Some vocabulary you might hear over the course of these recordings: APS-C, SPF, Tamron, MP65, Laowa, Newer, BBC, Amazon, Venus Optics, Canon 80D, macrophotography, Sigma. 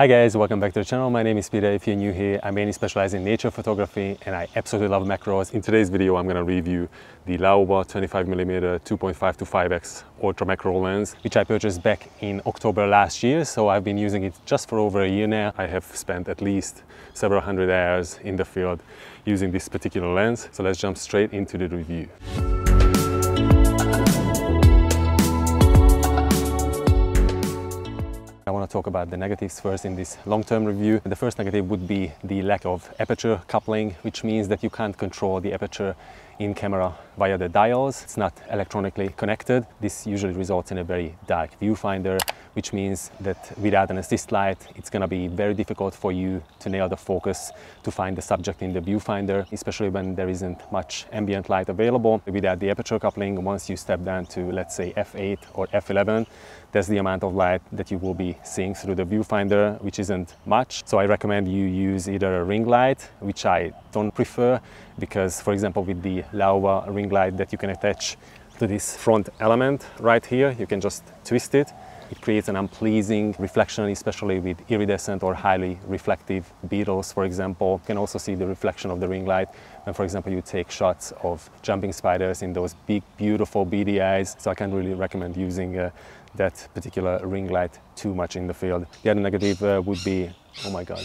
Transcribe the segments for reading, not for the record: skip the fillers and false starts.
Hi guys, welcome back to the channel. My name is Peter. If you're new here, I mainly specialize in nature photography and I absolutely love macros. In today's video, I'm going to review the Laowa 25mm 2.5 to 5x ultra macro lens, which I purchased back in October last year. So I've been using it just for over a year now. I have spent at least several hundred hours in the field using this particular lens. So let's jump straight into the review. I want to talk about the negatives first in this long-term review. The first negative would be the lack of aperture coupling, which means that you can't control the aperture in camera via the dials. It's not electronically connected. This usually results in a very dark viewfinder, which means that without an assist light, it's going to be very difficult for you to nail the focus to find the subject in the viewfinder, especially when there isn't much ambient light available. Without the aperture coupling, once you step down to, let's say, f8 or f11, that's the amount of light that you will be seeing through the viewfinder, which isn't much. So I recommend you use either a ring light, which I don't prefer, because for example, with the Laowa ring light that you can attach to this front element right here, you can just twist it. It creates an unpleasing reflection, especially with iridescent or highly reflective beetles, for example. You can also see the reflection of the ring light when, for example, you take shots of jumping spiders in those big, beautiful beady eyes. So I can't really recommend using that particular ring light too much in the field. The other negative would be, oh my God,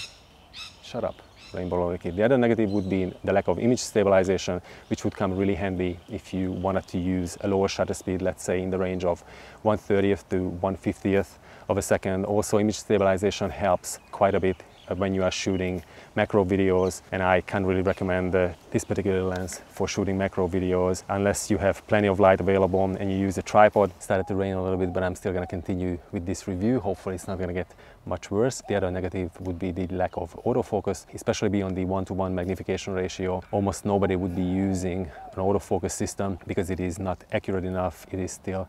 shut up. The other negative would be the lack of image stabilization, which would come really handy if you wanted to use a lower shutter speed, let's say in the range of 1/30th to 1/50th of a second. Also, image stabilization helps quite a bit when you are shooting macro videos, and I can't really recommend this particular lens for shooting macro videos unless you have plenty of light available and you use a tripod. It started to rain a little bit, but I'm still going to continue with this review. Hopefully it's not going to get much worse. The other negative would be the lack of autofocus, especially beyond the 1:1 magnification ratio. Almost nobody would be using an autofocus system because it is not accurate enough. It is still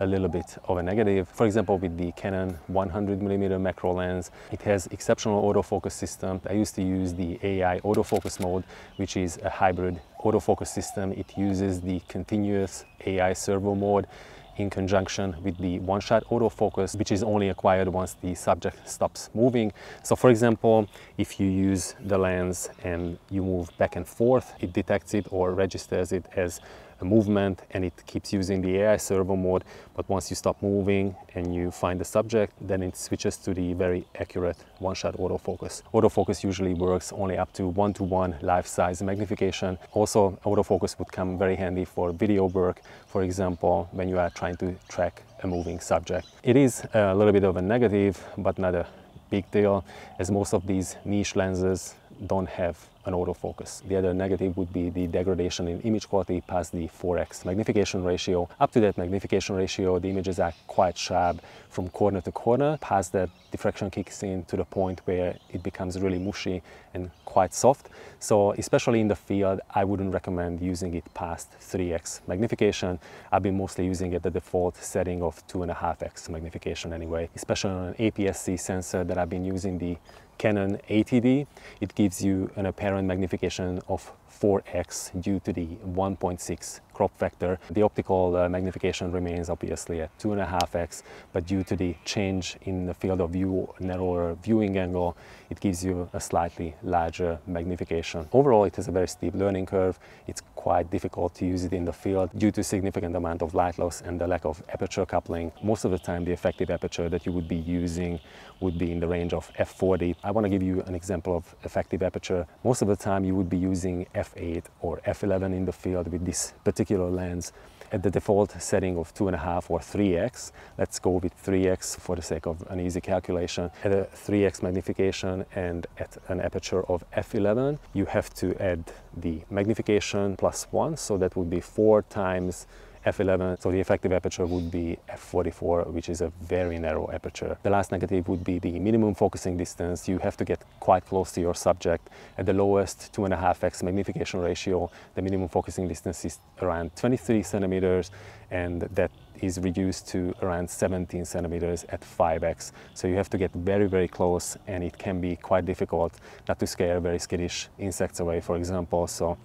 a little bit of a negative. For example, with the Canon 100mm macro lens, it has exceptional autofocus system. I used to use the AI autofocus mode, which is a hybrid autofocus system. It uses the continuous AI servo mode in conjunction with the one-shot autofocus, which is only acquired once the subject stops moving. So for example, if you use the lens and you move back and forth, it detects it or registers it as a movement and it keeps using the AI servo mode. But once you stop moving and you find the subject, then it switches to the very accurate one-shot autofocus. Autofocus usually works only up to 1:1 life-size magnification. Also, autofocus would come very handy for video work, for example, when you are trying to track a moving subject. It is a little bit of a negative, but not a big deal, as most of these niche lenses don't have an autofocus. The other negative would be the degradation in image quality past the 4x magnification ratio. Up to that magnification ratio, the images are quite sharp from corner to corner. Past that, diffraction kicks in to the point where it becomes really mushy and quite soft. So especially in the field, I wouldn't recommend using it past 3x magnification. I've been mostly using it at the default setting of 2.5x magnification anyway, especially on an APS-C sensor that I've been using, the Canon 80D, it gives you an apparent magnification of 4x due to the 1.6 crop factor. The optical magnification remains obviously at 2.5x, but due to the change in the field of view, narrower viewing angle, it gives you a slightly larger magnification. Overall, it has a very steep learning curve. It's quite difficult to use it in the field due to significant amount of light loss and the lack of aperture coupling. Most of the time, the effective aperture that you would be using would be in the range of f40. I want to give you an example of effective aperture. Most of the time, you would be using f8 or f11 in the field with this particular lens at the default setting of 2.5 or 3x. Let's go with 3x for the sake of an easy calculation. At a 3x magnification and at an aperture of f11, you have to add the magnification plus 1, so that would be 4 times f11, so the effective aperture would be f44, which is a very narrow aperture. The last negative would be the minimum focusing distance. You have to get quite close to your subject. At the lowest 2.5x magnification ratio, the minimum focusing distance is around 23 centimeters, and that is reduced to around 17 centimeters at 5x. So you have to get very, very close, and it can be quite difficult not to scare very skittish insects away, for example. So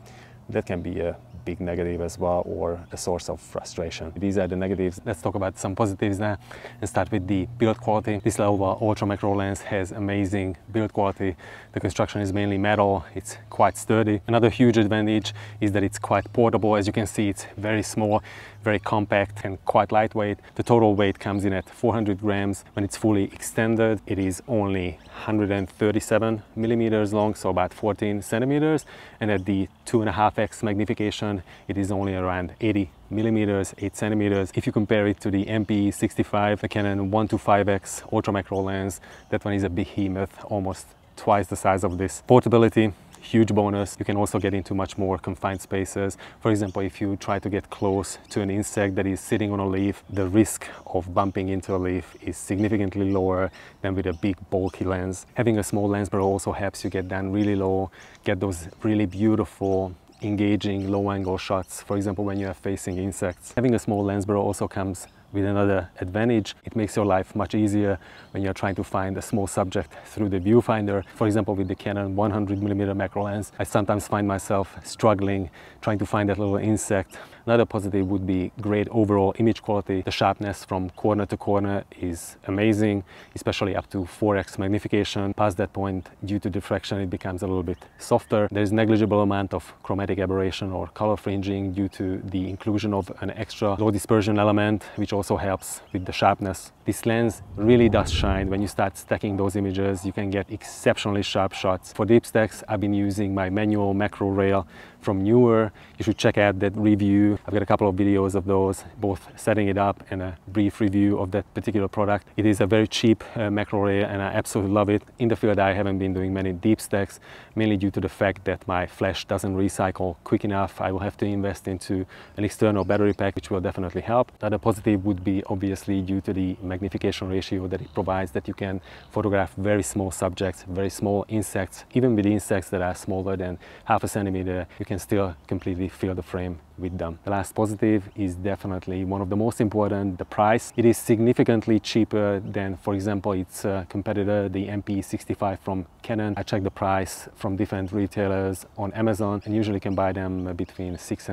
that can be a big negative as well, or a source of frustration. These are the negatives. Let's talk about some positives now and start with the build quality. This Laowa ultra macro lens has amazing build quality. The construction is mainly metal, it's quite sturdy. Another huge advantage is that it's quite portable. As you can see, it's very small, very compact and quite lightweight. The total weight comes in at 400 grams. When it's fully extended, it is only 137 millimeters long, so about 14 centimeters. And at the 2.5x magnification, it is only around 80 millimeters, 8 centimeters. If you compare it to the MP65, the Canon 125x ultra macro lens, that one is a behemoth, almost twice the size of this. Portability, huge bonus. You can also get into much more confined spaces. For example, if you try to get close to an insect that is sitting on a leaf, the risk of bumping into a leaf is significantly lower than with a big bulky lens. Having a small lens but also helps you get down really low, get those really beautiful engaging low angle shots, for example when you are facing insects. Having a small lens burrow also comes with another advantage. It makes your life much easier when you're trying to find a small subject through the viewfinder. For example, with the Canon 100mm macro lens, I sometimes find myself struggling trying to find that little insect. Another positive would be great overall image quality. The sharpness from corner to corner is amazing, especially up to 4x magnification. Past that point, due to diffraction, it becomes a little bit softer. There's negligible amount of chromatic aberration or color fringing due to the inclusion of an extra low dispersion element, which also helps with the sharpness. This lens really does shine. When you start stacking those images, you can get exceptionally sharp shots. For deep stacks, I've been using my manual macro rail from Newer. You should check out that review. I've got a couple of videos of those, both setting it up and a brief review of that particular product. It is a very cheap macro rail and I absolutely love it. In the field, I haven't been doing many deep stacks, mainly due to the fact that my flash doesn't recycle quick enough. I will have to invest into an external battery pack, which will definitely help. Another positive would be obviously due to the magnification ratio that it provides, that you can photograph very small subjects, very small insects. Even with insects that are smaller than half a centimeter, you can still completely fill the frame with them. The last positive is definitely one of the most important, the price. It is significantly cheaper than, for example, its competitor, the MP65 from Canon. I checked the price from different retailers on Amazon and usually can buy them between $600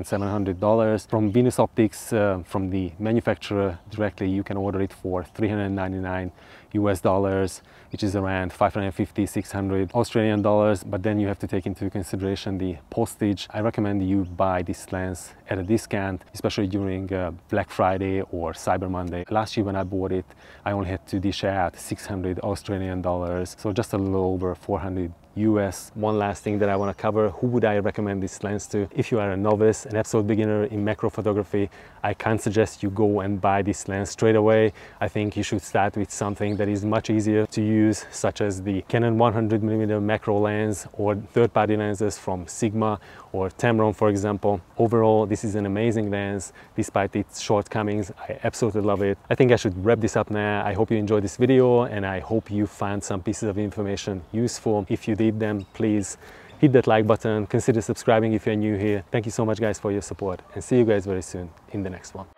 and $700. From Venus Optics, from the manufacturer directly, you can order it for $399 US, which is around 550, 600 Australian dollars. But then you have to take into consideration the postage. I recommend you buy this lens at a discount, especially during Black Friday or Cyber Monday. Last year when I bought it, I only had to dish out 600 Australian dollars, so just a little over 400 US. One last thing that I want to cover, who would I recommend this lens to? If you are a novice, an absolute beginner in macro photography, I can't suggest you go and buy this lens straight away. I think you should start with something that is much easier to use, such as the Canon 100mm macro lens or third-party lenses from Sigma or Tamron, for example. Overall, this is an amazing lens. Despite its shortcomings, I absolutely love it. I think I should wrap this up now. I hope you enjoyed this video and I hope you found some pieces of information useful. If you did them, please hit that like button, consider subscribing if you're new here. Thank you so much guys for your support and see you guys very soon in the next one.